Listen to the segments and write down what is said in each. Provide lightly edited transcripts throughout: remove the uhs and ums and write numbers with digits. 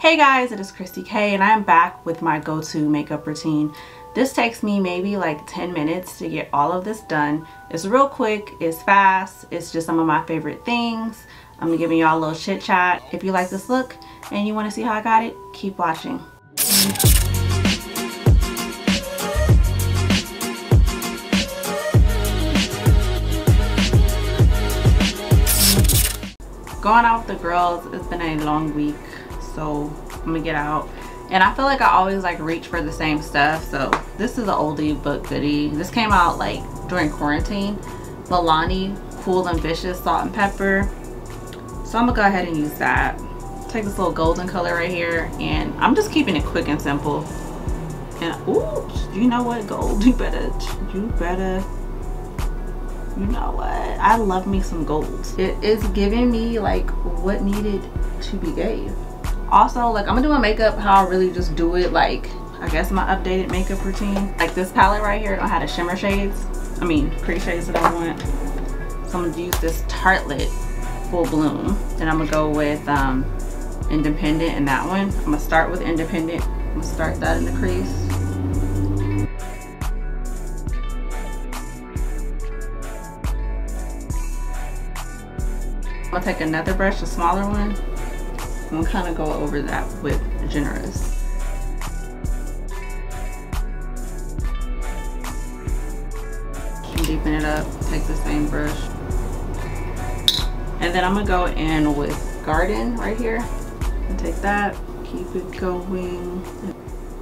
Hey guys, it is Kryssy K and I'm back with my go-to makeup routine. This takes me maybe like 10 minutes to get all of this done. It's real quick, it's fast, it's just some of my favorite things. I'm giving y'all a little chit chat. If you like this look and you want to see how I got it, keep watching. Going out with the girls, it's been a long week, so I'm gonna get out. And I feel like I always like reach for the same stuff, so this is an oldie but goodie. This came out like during quarantine. Milani Cool and Vicious Salt and Pepper. So I'm gonna go ahead and use that. Take this little golden color right here, and I'm just keeping it quick and simple. And ooh, you know what, gold, you know what, I love me some gold. It is giving me like what needed to be gave. Also, like, I'm gonna do my makeup how I really just do it, like I guess my updated makeup routine. Like this palette right here, I don't have the shimmer shades, I mean pretty shades that I want, so I'm gonna use this Tartlet Full Bloom. Then I'm gonna go with Independent and that one. I'm gonna start with Independent. I'm gonna start that in the crease. I'm gonna take another brush, a smaller one. I'm gonna kind of go over that with Generous. Deepen it up, take the same brush. And then I'm gonna go in with Garden right here. And take that, keep it going.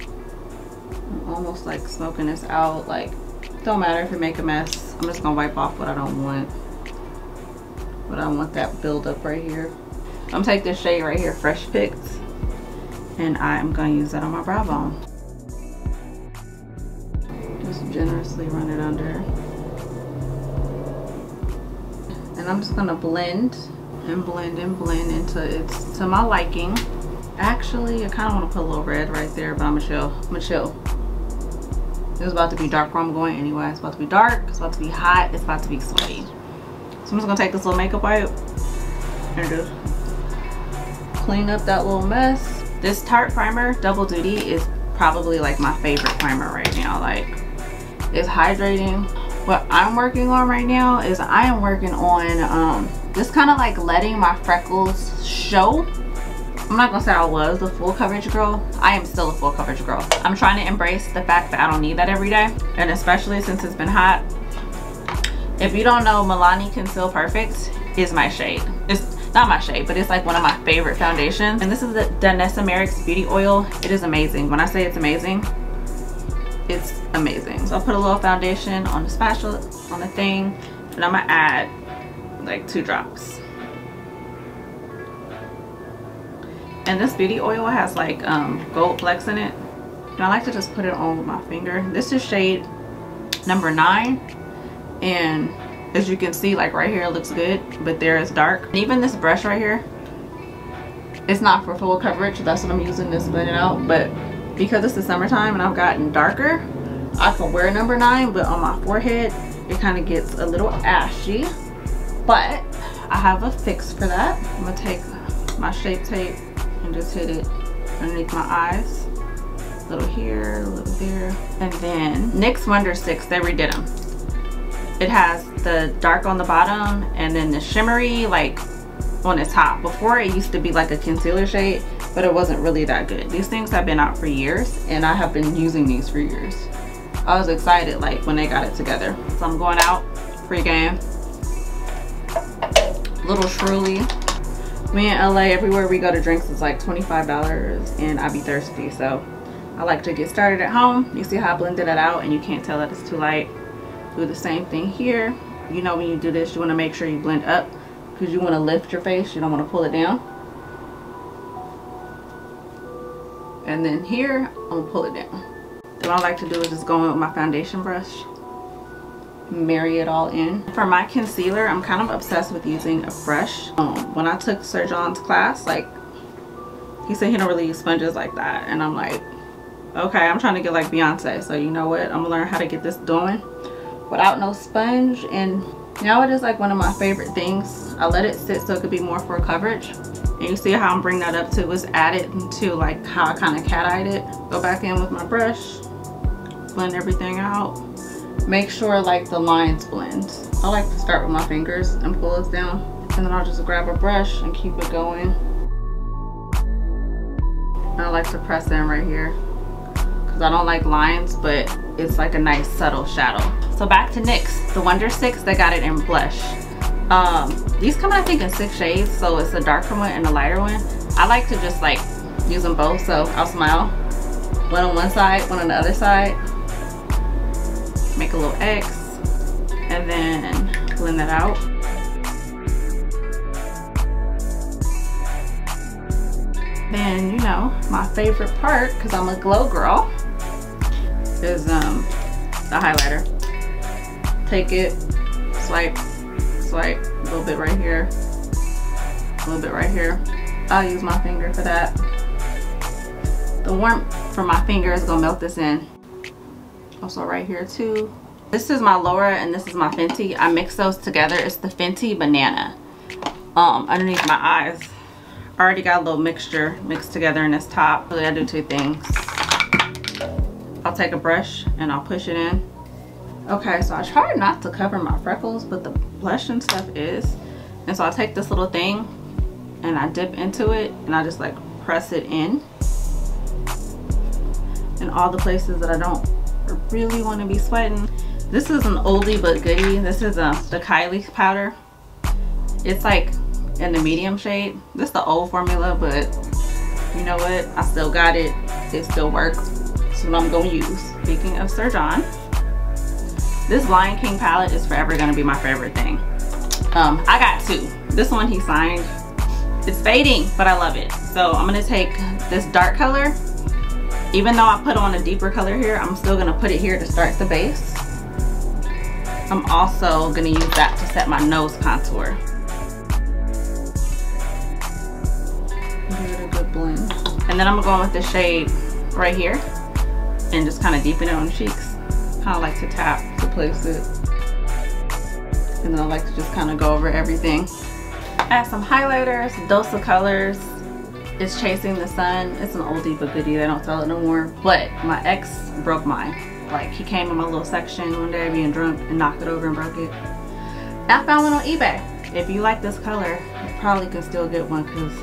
I'm almost like smoking this out. Like, don't matter if you make a mess. I'm just gonna wipe off what I don't want. But I want that buildup right here. I'm gonna take this shade right here, Fresh Picks, and I'm gonna use that on my brow bone. Just generously run it under. And I'm just gonna blend and blend and blend until it's to my liking. Actually, I kind of want to put a little red right there, but I'm gonna chill. It's about to be dark where I'm going anyway. It's about to be dark, it's about to be hot, it's about to be sweaty. So I'm just gonna take this little makeup wipe and just clean up that little mess. This Tarte primer, Double Duty, is probably like my favorite primer right now. Like, it's hydrating. What I'm working on right now is I am working on just kind of like letting my freckles show. I'm not gonna say I was a full coverage girl. I am still a full coverage girl. I'm trying to embrace the fact that I don't need that every day, and especially since it's been hot. If you don't know, Milani Conceal Perfect is my shade. It's not my shade, but it's like one of my favorite foundations. And this is the Danessa Myricks Beauty Oil. It is amazing. When I say it's amazing, it's amazing. So I'll put a little foundation on the spatula, on the thing, and I'm gonna add like 2 drops. And this beauty oil has like gold flecks in it. And I like to just put it on with my finger. This is shade number 9. And as you can see, like right here it looks good, but there it's dark. And even this brush right here, it's not for full coverage. That's what I'm using to blend it out. But because it's the summertime and I've gotten darker, I can wear number 9, but on my forehead it kind of gets a little ashy. But I have a fix for that. I'm gonna take my Shape Tape and just hit it underneath my eyes. A little here, a little there. And then NYX Wonder Sticks, they redid them. It has the dark on the bottom and then the shimmery like on the top. Before, it used to be like a concealer shade, but it wasn't really that good. These things have been out for years, and I have been using these for years. I was excited like when they got it together. So I'm going out, pregame, little truly. Me in LA, everywhere we go to drinks is like $25, and I be thirsty, so I like to get started at home. You see how I blended it out, and you can't tell that it's too light. Do the same thing here. You know, when you do this, you want to make sure you blend up because you want to lift your face. You don't want to pull it down. And then here, I'm going to pull it down. Then what I like to do is just go in with my foundation brush, marry it all in. For my concealer, I'm kind of obsessed with using a brush. When I took Sir John's class, like, he said he don't really use sponges like that. And I'm like, okay, I'm trying to get like Beyonce. So you know what? I'm going to learn how to get this doing without no sponge. And now it is like one of my favorite things. I let it sit so it could be more for coverage, And you see how I'm bringing that up to was added to like how I kind of cat-eyed it. Go back in with my brush, blend everything out. Make sure like the lines blend. I like to start with my fingers and pull this down, and then I'll just grab a brush and keep it going. And I like to press in right here because I don't like lines, but it's like a nice subtle shadow. So back to NYX, the Wonder 6, they got it in blush. These come I think in 6 shades, so it's a darker one and a lighter one. I like to just like use them both, so I'll smile. One on one side, one on the other side. Make a little X and then blend that out. Then, you know, my favorite part, because I'm a glow girl, is the highlighter. Take it, swipe, swipe, a little bit right here, a little bit right here. I'll use my finger for that. The warmth from my finger is gonna melt this in. Also right here too. This is my Laura and this is my Fenty. I mix those together. It's the Fenty Banana underneath my eyes. I already got a little mixture mixed together in this top. Really I do 2 things. I'll take a brush and I'll push it in. Okay, so I try not to cover my freckles, but the blush and stuff is. And so I take this little thing and I dip into it and I just like press it in all the places that I don't really want to be sweating. This is an oldie but goodie. This is the Kylie powder. It's like in the medium shade. This is the old formula, but you know what, I still got it. It still works. It's what I'm gonna use. Speaking of Sir John, this Lion King palette is forever gonna be my favorite thing. I got 2. This one he signed. It's fading, but I love it. So I'm gonna take this dark color. Even though I put on a deeper color here, I'm still gonna put it here to start the base. I'm also gonna use that to set my nose contour. Give it a good blend. And then I'm gonna go in with this shade right here and just kind of deepen it on the cheeks. Kind of like to tap to place it. And then I like to just kind of go over everything. Add some highlighters, Dose of Colors. It's Chasing the Sun. It's an oldie but goodie. They don't sell it no more. But my ex broke mine. Like, he came in my little section one day being drunk and knocked it over and broke it. I found one on eBay. If you like this color, you probably can still get one because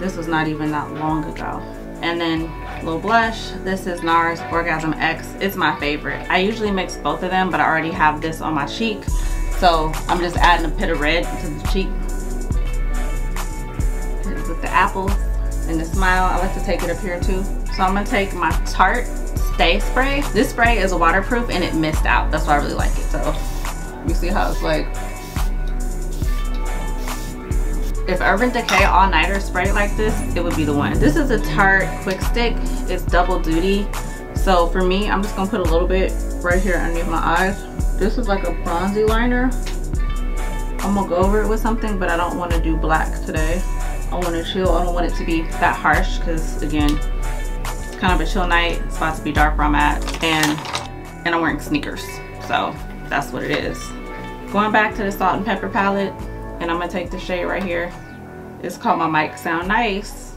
this was not even that long ago. And then a little blush. This is NARS Orgasm X. It's my favorite. I usually mix both of them, but I already have this on my cheek. So I'm just adding a pit of red to the cheek. The apples and the smile. I like to take it up here too. So I'm gonna take my Tarte Stay Spray. This spray is waterproof and it missed out. That's why I really like it. So you see how it's like, if Urban Decay All Nighter sprayed like this, it would be the one. This is a Tarte Quick Stick. It's double duty. So for me, I'm just gonna put a little bit right here underneath my eyes. This is like a bronzy liner. I'm gonna go over it with something, but I don't want to do black today. I want to chill. I don't want it to be that harsh because, again, it's kind of a chill night. It's about to be dark where I'm at, and I'm wearing sneakers, so that's what it is. Going back to the salt and pepper palette, and I'm gonna take the shade right here. It's called My Mic Sound Nice,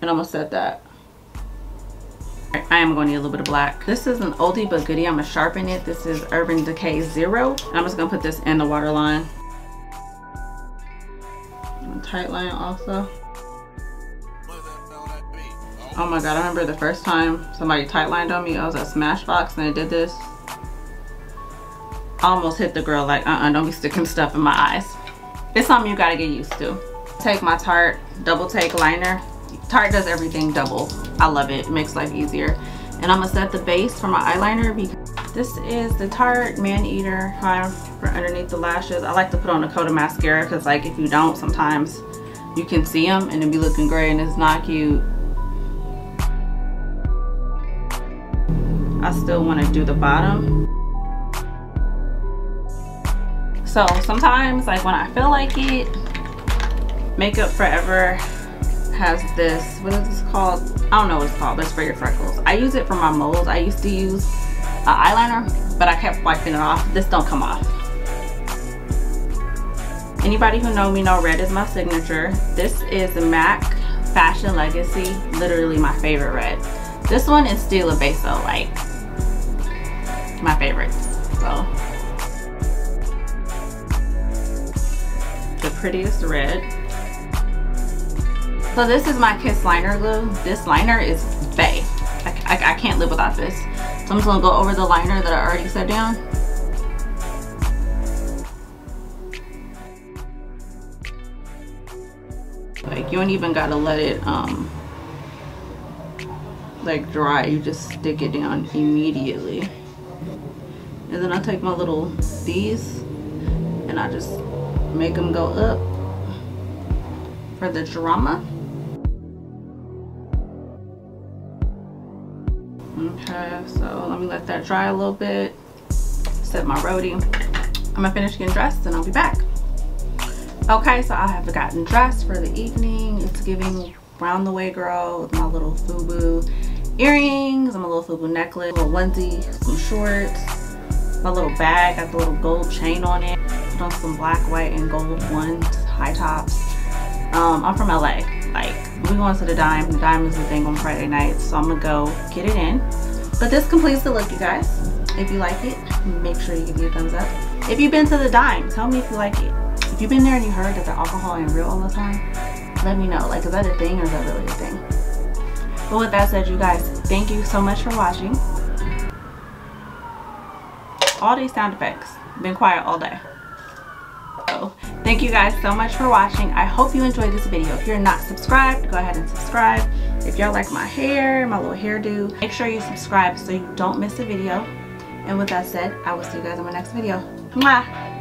and I'm gonna set that. I am going to need a little bit of black. This is an oldie but goodie. I'm gonna sharpen it. This is Urban Decay 0. And I'm just gonna put this in the waterline. Tight line also. Oh my god, I remember the first time somebody tight lined on me. I was at Smashbox and I did this. I almost hit the girl like, don't be sticking stuff in my eyes. It's something you gotta get used to. Take my Tarte Double Take Liner. Tarte does everything double. I love it. It makes life easier. And I'm gonna set the base for my eyeliner because this is the Tarte Man Eater Prime for underneath the lashes. I like to put on a coat of mascara because, like, if you don't, sometimes you can see them and it be looking gray and it's not cute. I still want to do the bottom. So sometimes, like, when I feel like it, Makeup Forever has this, what is this called? I don't know what it's called, but it's for your freckles. I use it for my moles. I used to use an eyeliner, but I kept wiping it off. This don't come off. Anybody who know me know red is my signature. This is MAC Fashion Legacy, literally my favorite red. This one is Stila Beso, like my favorite. So the prettiest red. So this is my Kiss liner glue. This liner is bae. I can't live without this. So I'm just gonna go over the liner that I already set down. Like you don't even gotta let it like dry. You just stick it down immediately. And then I take my little these and I just make them go up for the drama. Okay, so let me let that dry a little bit. Set my roadie. I'm gonna finish getting dressed and I'll be back. Okay, so I have gotten dressed for the evening. It's giving round the way girl with my little FUBU earrings and my little FUBU necklace, little onesie, some shorts, my little bag, got the little gold chain on it, put on some black, white, and gold ones, high tops. I'm from LA. Like, we going to the Dime. The Dime is the thing on Friday nights, so I'm gonna go get it in. But this completes the look, you guys. If you like it, make sure you give me a thumbs up. If you've been to the Dime, tell me if you like it. If you've been there and you heard that the alcohol ain't real all the time, let me know. Like, is that a thing or is that really a thing? But with that said, you guys, thank you so much for watching. All these sound effects. I've been quiet all day. So, thank you guys so much for watching. I hope you enjoyed this video. If you're not subscribed, go ahead and subscribe. If y'all like my hair, my little hairdo, make sure you subscribe so you don't miss a video. And with that said, I will see you guys in my next video. Mwah!